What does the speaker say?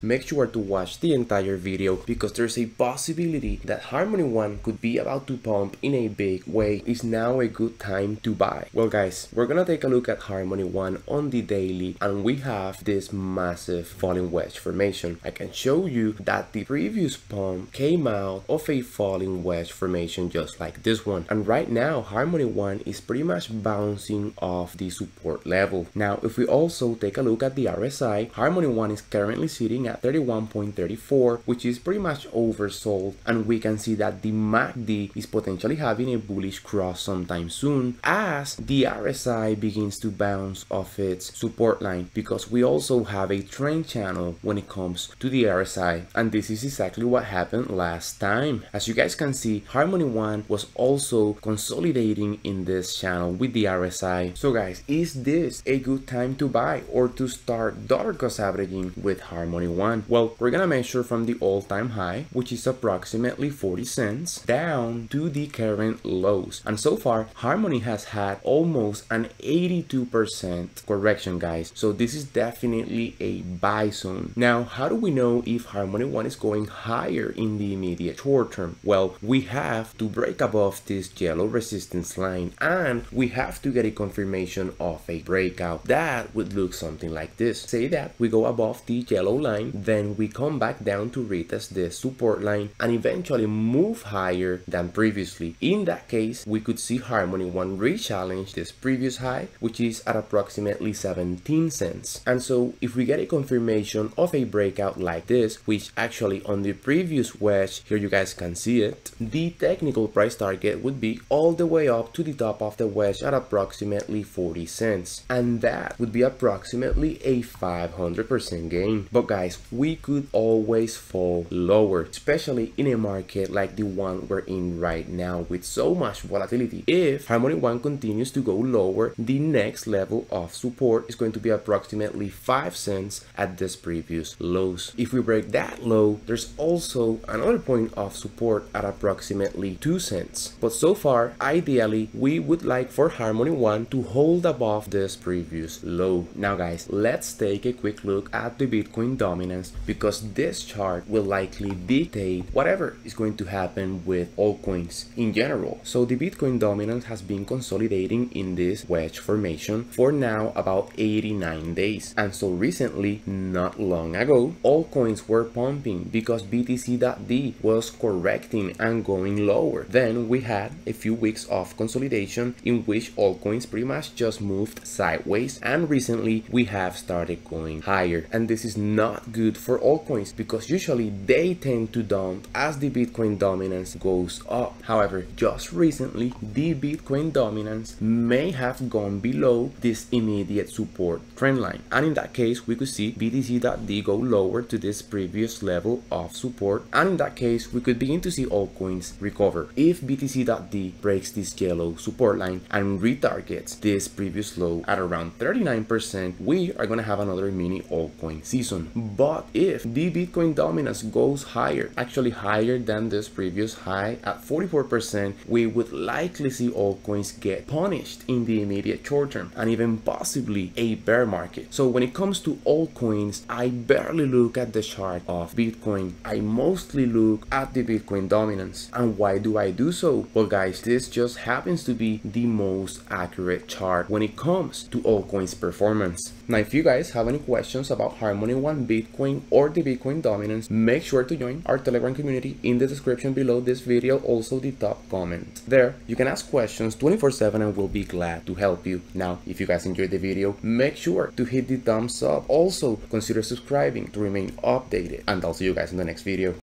Make sure to watch the entire video because there's a possibility that Harmony One could be about to pump in a big way. Is now a good time to buy? Well guys, we're gonna take a look at Harmony One on the daily, and we have this massive falling wedge formation. I can show you that the previous pump came out of a falling wedge formation just like this one, and right now Harmony One is pretty much bouncing off the support level. Now if we also take a look at the RSI, Harmony One is currently sitting at 31.34, which is pretty much oversold, and we can see that the MACD is potentially having a bullish cross sometime soon as the RSI begins to bounce off its support line, because we also have a trend channel when it comes to the RSI, and this is exactly what happened last time. As you guys can see, Harmony One was also consolidating in this channel with the RSI. So guys, is this a good time to buy or to start dollar cost averaging with Harmony One? Well, we're gonna measure from the all-time high, which is approximately 40 cents, down to the current lows. And so far, Harmony has had almost an 82% correction, guys. So this is definitely a buy zone. Now, how do we know if Harmony One is going higher in the immediate short term? Well, we have to break above this yellow resistance line, and we have to get a confirmation of a breakout. That would look something like this. Say that we go above the yellow line, then we come back down to retest the support line and eventually move higher than previously. In that case, we could see Harmony One re-challenge this previous high, which is at approximately 17 cents. And so if we get a confirmation of a breakout like this, which actually on the previous wedge, here you guys can see it, the technical price target would be all the way up to the top of the wedge at approximately 40 cents. And that would be approximately a 500% gain. But guys, we could always fall lower, especially in a market like the one we're in right now with so much volatility. If Harmony One continues to go lower, the next level of support is going to be approximately 5 cents at this previous lows. If we break that low, there's also another point of support at approximately 2 cents. But so far, ideally, we would like for Harmony One to hold above this previous low. Now guys, let's take a quick look at the Bitcoin dominance, because this chart will likely dictate whatever is going to happen with altcoins in general. So the Bitcoin dominance has been consolidating in this wedge formation for now about 89 days. And so recently, not long ago, altcoins were pumping because BTC.D was correcting and going lower. Then we had a few weeks of consolidation in which altcoins pretty much just moved sideways, and recently we have started going higher. And this is not good for altcoins because usually they tend to dump as the Bitcoin dominance goes up. However, just recently the Bitcoin dominance may have gone below this immediate support trend line, and in that case we could see BTC.D go lower to this previous level of support, and in that case we could begin to see altcoins recover if BTC.D breaks this yellow support line and retargets this previous low at around 39%. We are going to have another mini altcoin season. But if the Bitcoin dominance goes higher, actually higher than this previous high at 44%, we would likely see altcoins get punished in the immediate short term and even possibly a bear market. So when it comes to altcoins, I barely look at the chart of Bitcoin. I mostly look at the Bitcoin dominance. And why do I do so? Well guys, this just happens to be the most accurate chart when it comes to altcoins performance. Now if you guys have any questions about Harmony One, Bitcoin, or the Bitcoin dominance, make sure to join our Telegram community in the description below this video, also the top comment. There you can ask questions 24/7 and we'll be glad to help you. Now if you guys enjoyed the video, make sure to hit the thumbs up. Also consider subscribing to remain updated, and I'll see you guys in the next video.